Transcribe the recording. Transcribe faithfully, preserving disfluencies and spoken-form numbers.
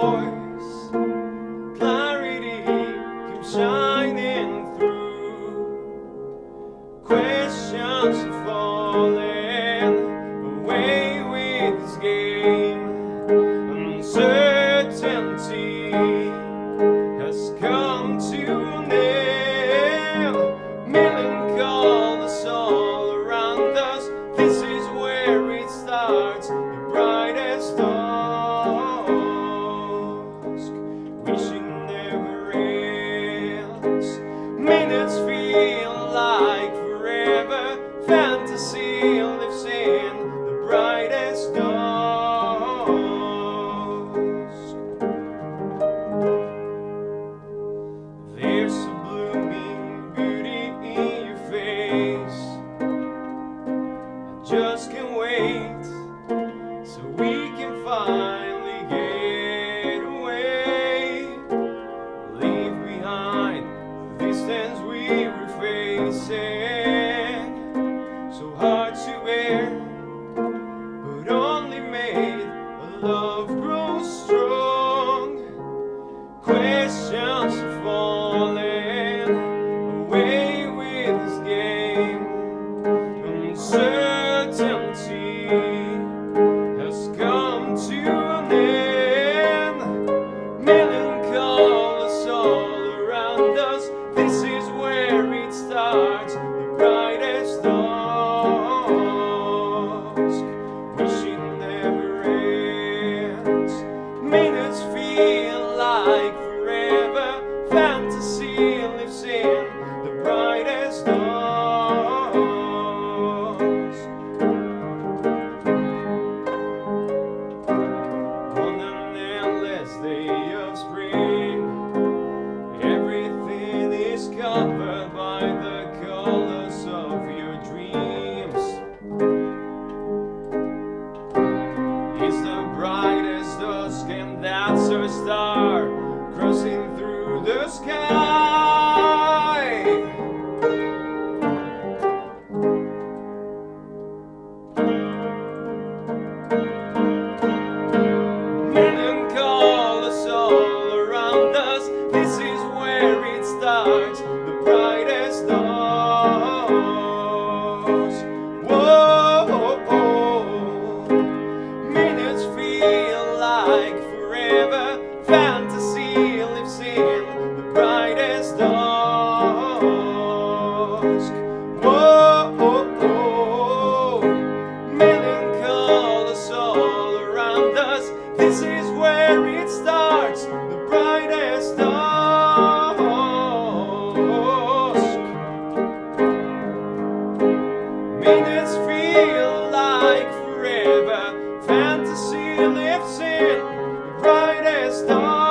voice, clarity comes shining through. Questions are falling away with this game. Uncertainty has come to an end. Melancholy is all around us. This is where it starts. The brightest star. Minutes feel like forever. Fantasy lives in the brightest dusk. There's a blooming beauty in your face. I just can't wait so we can finally get away. Leave behind distance we were facing, so hard to bear, but only made our love grow strong. Questions are falling away with this game. Uncertainty has come to an end. Melancholy is all around us. This is where it starts, the brightest dusk. Wishing never ends. Minutes feel like forever. Fantasy lives in the brightest dusk. On an endless day of spring, everything is covered by the colors of your dreams. It's the brightest dusk, and that's a star crossing through the sky. Melancholy is all around us. This is where it starts, the brightest stars. Whoa, oh, oh. Minutes feel like forever. Fantasy lives in the brightest stars. Whoa, oh, oh. Melancholy is all around us. This is where it starts, the brightest stars. Minutes feel like forever. Fantasy lives in the brightest star.